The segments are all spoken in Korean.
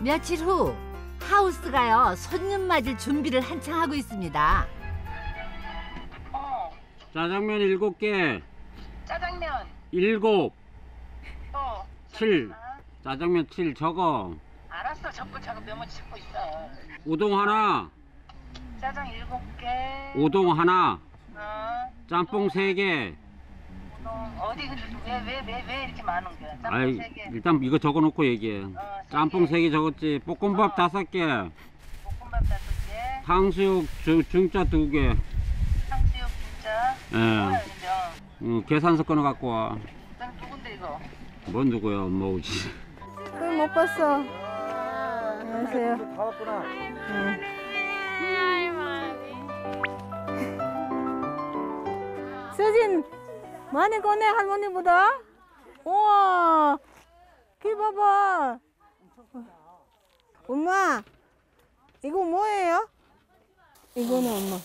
며칠 후 하우스가요 손님 맞을 준비를 한창 하고 있습니다. 짜장면 7개. 짜장면 7. 7. 짜장면 7 적어. 알았어, 적고 작은 메모 찍고 있어. 우동 하나. 짜장 7개. 우동 하나. 짬뽕 3개. 어디 왜 이렇게 많은 거야? 짬뽕 3개. 일단 이거 적어놓고 얘기해. 짬뽕 3개 적었지. 볶음밥 5개. 볶음밥 5개. 탕수육 중짜 2개. 탕수육 중짜. 예. 계산서 꺼내 갖고 와. 난 누군데 이거? 뭔 누구야? 엄마 오지. 그럼 못 봤어. 안녕하세요. 다 왔구나. 수진 많이 꺼내 할머니보다. 우와, 기 봐봐. 엄마, 이거 뭐예요? 이거는 엄마.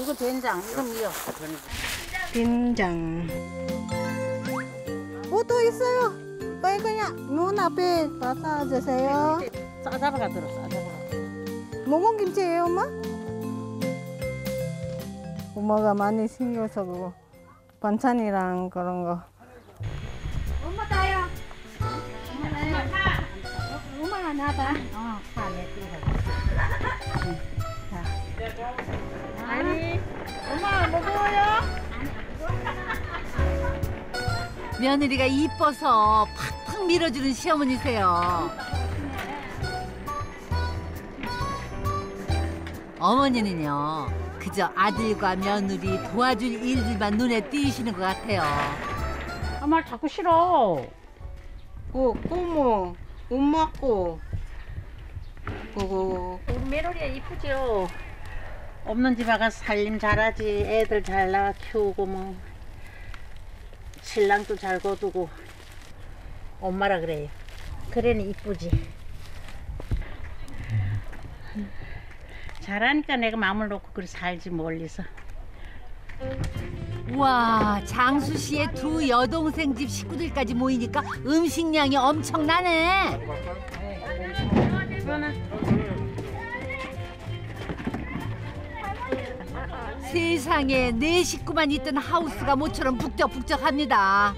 이거 된장, 이거 미역. 된장. 오, 또 있어요. 빨간야 눈 앞에 갖다 주세요. 싸잡아가 들어, 싸잡아가. 모공 김치예요, 엄마? 엄마가 많이 신경 써서 반찬이랑 그런 거. 엄마 따요. 엄마 따요. 엄마 하나 봐. 어, 하네. 자. 아니, 엄마 먹어요. 며느리가 이뻐서 팍팍 밀어주는 시어머니세요. 어머니는요. 그저 아들과 며느리 도와줄 일들만 눈에 띄시는 것 같아요. 아, 말 자꾸 싫어. 꼬모, 엄마 꼬. 우리 며느리야 이쁘죠? 없는 집에 가서 살림 잘하지. 애들 잘 낳아 키우고 뭐. 신랑도 잘 거두고. 엄마라 그래요. 그래는 이쁘지. 잘하니까 내가 마음을 놓고 그리 살지 멀리서. 와, 장수 씨의 2 여동생 집 식구들까지 모이니까 음식량이 엄청나네. 세상에 4 식구만 있던 하우스가 모처럼 북적북적합니다.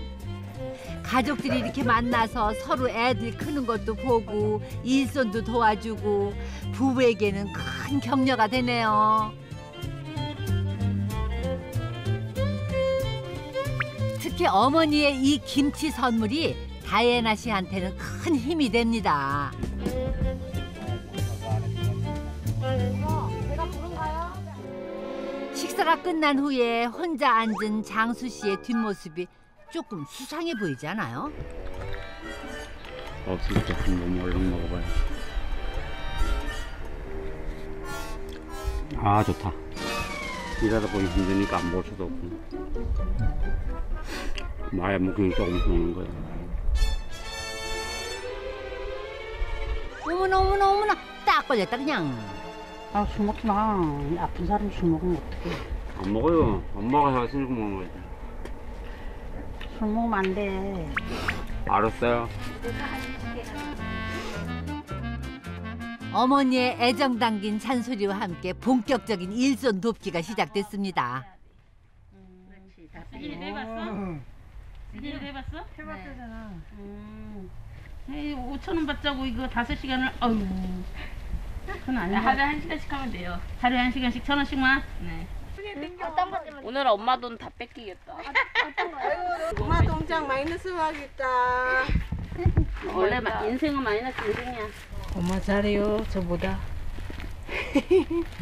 가족들이 이렇게 만나서 서로 애들 크는 것도 보고 일손도 도와주고 부부에게는 큰 격려가 되네요. 특히 어머니의 이 김치 선물이 다이애나 씨한테는 큰 힘이 됩니다. 식사가 끝난 후에 혼자 앉은 장수 씨의 뒷모습이 조금 수상해 보이지 않아요? 없으니까 한번 얼른 먹어봐요. 아, 좋다. 일하다 보니 힘드니까 안 볼 수도 없고. 마야 먹으니까 조금씩 먹는 거야. 어머나. 딱 걸렸다, 그냥. 아, 술 먹지 마. 아픈 사람이 술 먹으면 어떡해. 안 먹어요. 엄마가 사실 먹는 거야. 술 먹으면 안 돼. 알았어요. 어머니의 애정 담긴 잔소리와 함께 본격적인 일손 돕기가 시작됐습니다. 수진이 내봤어? 수진이 내봤어? 해봤잖아. 5,000원 받자고 이거 5시간을 아유. 그건 아니야. 하루에 1시간씩 하면 돼요. 하루에 1시간씩 1,000원씩만. 네. 오늘 엄마 돈 다 뺏기겠다. 엄마 통장 마이너스 하겠다. 원래 인생은 마이너스 인생이야. 엄마 잘해요 저보다.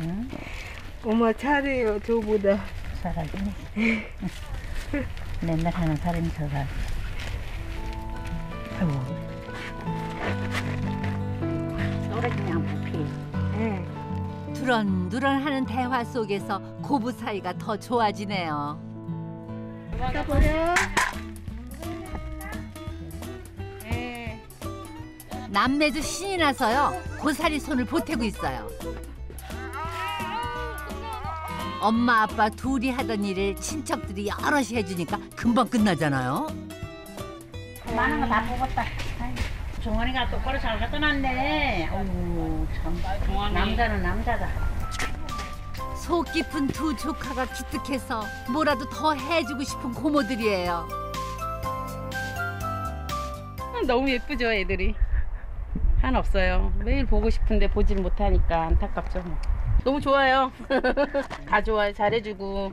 응? 엄마 잘해요 저보다. 잘하긴 해. 맨날 하는 사람이 더 잘해. 노래 그냥 부피해. 응. 두런두런하는 대화 속에서 고부 사이가 더 좋아지네요. 남매도 신이 나서요 고사리 손을 보태고 있어요. 엄마 아빠 둘이 하던 일을 친척들이 여럿이 해주니까 금방 끝나잖아요. 많은 거 다 뽑았다. 정원이가 똑바로 잘 갖다 놨네. 어우 참 남자는 남자다. 속 깊은 두 조카가 기특해서 뭐라도 더 해주고 싶은 고모들이에요. 너무 예쁘죠 애들이. 한 없어요. 매일 보고 싶은데 보질 못하니까 안타깝죠. 너무 좋아요. 다 좋아요. 잘해주고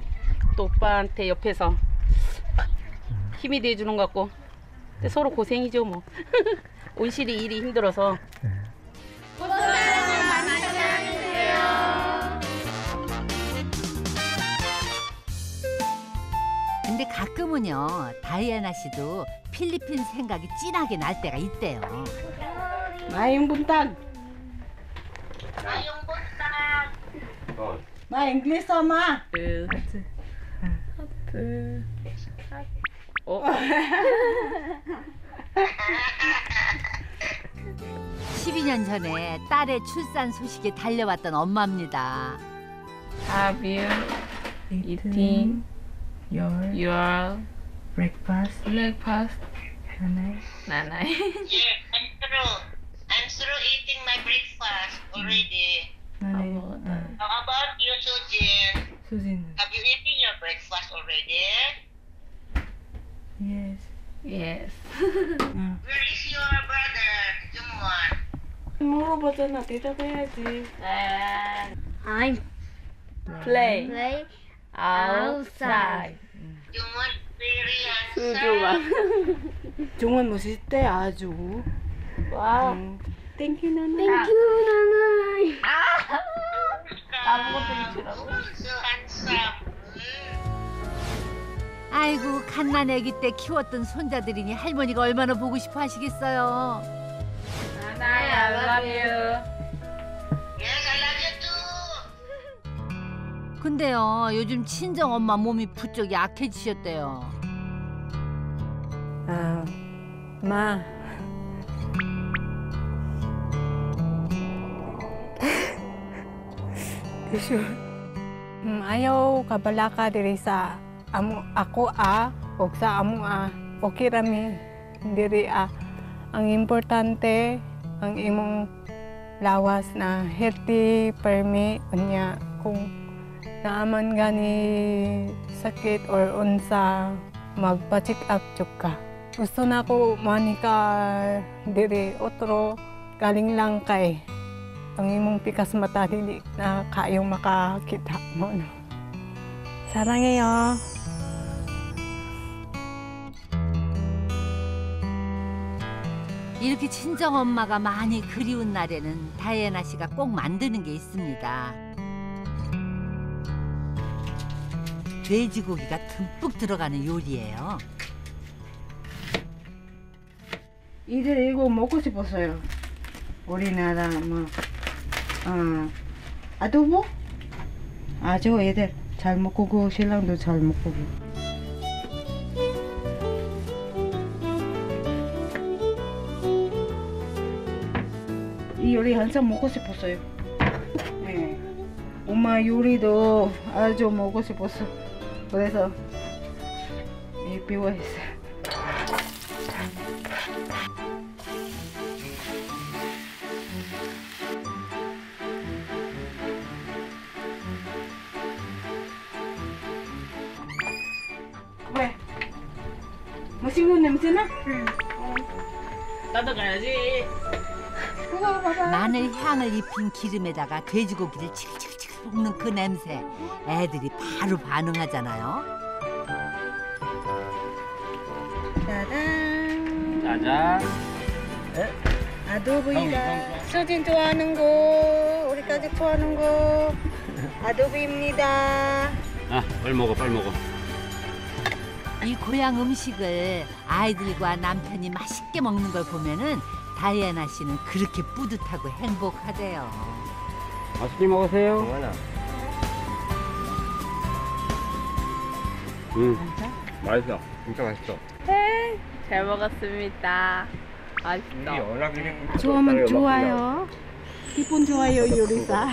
또 오빠한테 옆에서 힘이 돼주는 것 같고. 근데 서로 고생이죠 뭐. 온실이 일이 힘들어서. 꽃사랑을 많이 사랑해주세요. 근데 가끔은요 다이애나 씨도 필리핀 생각이 진하게 날 때가 있대요. 마잉 분탕. 마잉 분탕. 마 잉글리시 엄마. 하트. 하트. 어. 12년 전에 딸의 출산 소식에 달려왔던 엄마입니다. Have you eaten your breakfast? 나나이. 나나이. Yeah, I'm through. I'm through eating my breakfast already. 나나이. How about you, Sujin? Sujin. Have you eaten your breakfast already? Yes. Yes. Where is your brother, Jungwon? 물어봤잖아. 대답해야지. I'm play outside. Jungwon very handsome. Jungwon 멋있대 아주. 와. Thank you, Nana. Thank you, Nana. 아무것도 주라고. So handsome. 아이고 갓난 아기 때 키웠던 손자들이니 할머니가 얼마나 보고 싶어 하시겠어요. 나나야, I love you. Yes, I love you too. 근데요, 요즘 친정 엄마 몸이 부쩍 약해지셨대요. 아, 마. 그죠? 아요, 가발라카 드리사. Amo ako a, o sa amo a, okay rami, diri a. Ang importante ang imong lawas na healthy permi unya kung naaman gani sakit or unsa magpa-check up jud ka. Gusto na ko manika diri otro galing lang kay ang imong pikas mata dili na kayo makakita mo. 사랑해요. 이렇게 친정엄마가 많이 그리운 날에는 다이애나 씨가 꼭 만드는 게 있습니다. 돼지고기가 듬뿍 들어가는 요리예요. 이들 이거 먹고 싶었어요. 우리나라 뭐 아두부? 아주 애들 잘 먹고 신랑도 잘 먹고. 이 요리 항상 먹고 싶었어요. 네. 엄마 요리도 아주 먹고 싶었어. 그래서 비워했어요. 왜? 맛있는 냄새나? 응. 나도 가야지. 마늘 향을 입힌 기름에다가 돼지고기를 치글치글 볶는 그 냄새. 애들이 바로 반응하잖아요. 짜잔. 짜잔. 아도브이다. 수진 좋아하는 거, 우리 가족 좋아하는 거. 아도브입니다. 아, 빨리 먹어, 빨리 먹어. 이 고향 음식을 아이들과 남편이 맛있게 먹는 걸 보면은 다이애나 씨는 그렇게 뿌듯하고 행복하대요. 맛있게 먹으세요. 진짜? 맛있어. 진짜 맛있어. 네, 잘 먹었습니다. 맛있어. 좋아하면 좋아요. 기분 좋아요, 요리사.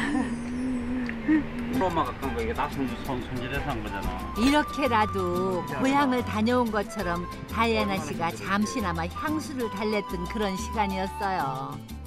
엄마가 깐 거 이게 다 손질해서 한 거잖아. 이렇게라도 고향을 다녀온 것처럼 다이애나 씨가 잠시나마 향수를 달랬던 그런 시간이었어요.